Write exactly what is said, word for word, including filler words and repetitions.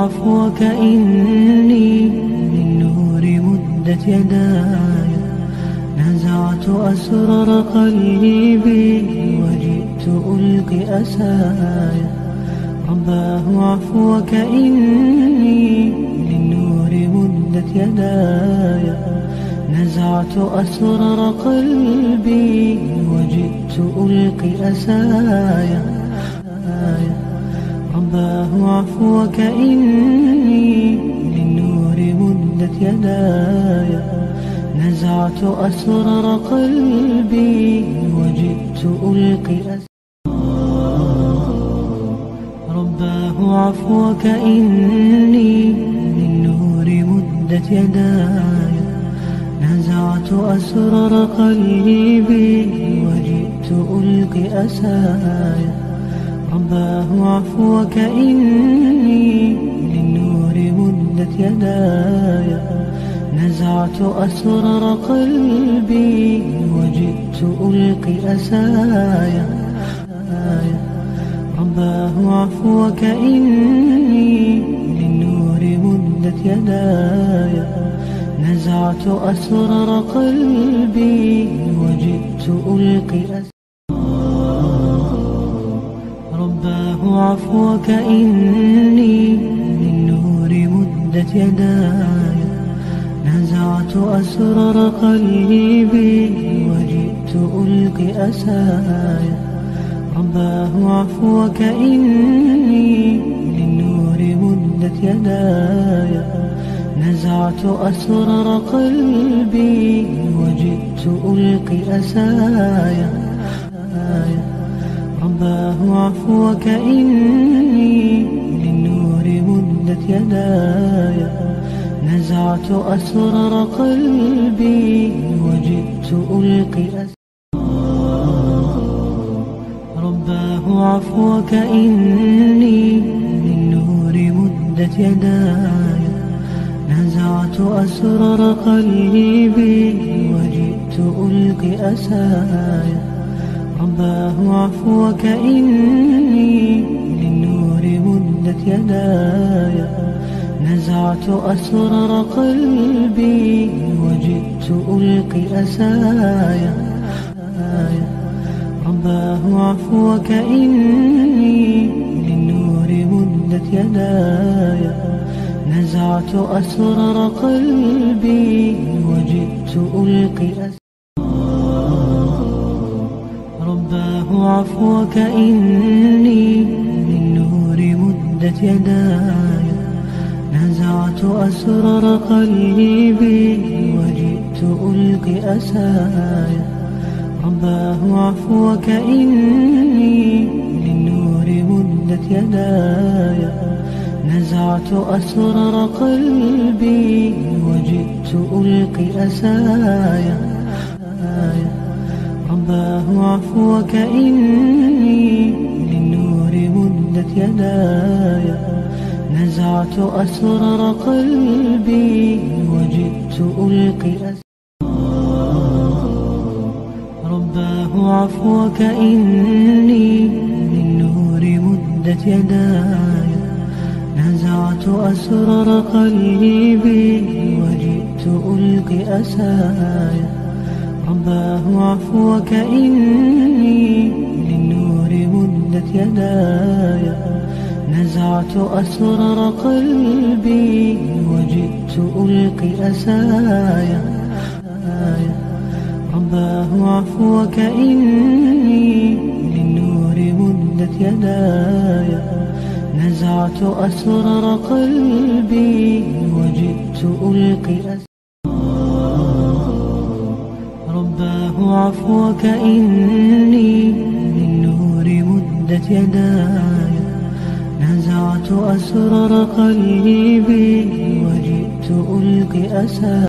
عفوك إني للنور مدت يداي، نزعت أسرار قلبي وجئت ألقي أساي. رباه عفوك إني للنور مدت يداي، نزعت أسرار قلبي وجئت ألقي أساي. رباه عفوك إني للنور مدت يداي، نزعت أسرار قلبي وجئت ألقي أسرار. رباه عفوك إني للنور مدت يداي، نزعت أسرار قلبي وجئت ألقي أساي. رباه عفوك إني للنور مدت يداي، نزعت أسرار قلبي وجئت ألقي أسايا. رباه عفوك إني للنور مدت يداي، نزعت أسرار قلبي وجئت ألقي أسايا. رباه عفوك إني للنور مدت يداي، نزعت أسرار قلبي وجئت ألقي أسايا. رباه عفوك إني للنور مدت يداي، نزعت أسرار قلبي وجئت ألقي أسايا. رباه عفوك إني للنور مدت يداي، نزعت أسرار قلبي وجئت ألقي أسايا. رباه عفوك إني للنور مدت يداي، نزعت أسرار قلبي وجئت ألقي أسايا. رباه عفوك إني للنور مدت يداي، نزعت أسرار قلبي وجئت ألقي أسايا. رباه عفوك إني للنور مدت يداي، نزعت أسرار قلبي وجئت ألقي أسايا. رباه عفوك إني للنور مدت يداي، نزعت أسرار قلبي وجئت ألقي أسايا. رباه عفوك إني للنور مدت يداي، نزعت أسرار قلبي وجئت ألقي أسايا. رباه عفوك إني للنور مدت يداي، نزعت أسرار قلبي وجئت ألقي أسايا. رباه عفوك إني للنور مدت يداي، نزعت أسرار قلبي وجئت ألقي أسايا. رباه عفوك إني للنور مدت يداي، نزعت أسرار قلبي وجئت ألقي أسايا. رباه عفوك إني للنور مدت يداي، نزعت أسرار قلبي وجئت ألقي أسايا. رباه عفوك إني للنور مدت يداي، نزعت أسرار قلبي وجئت ألقي أسايا.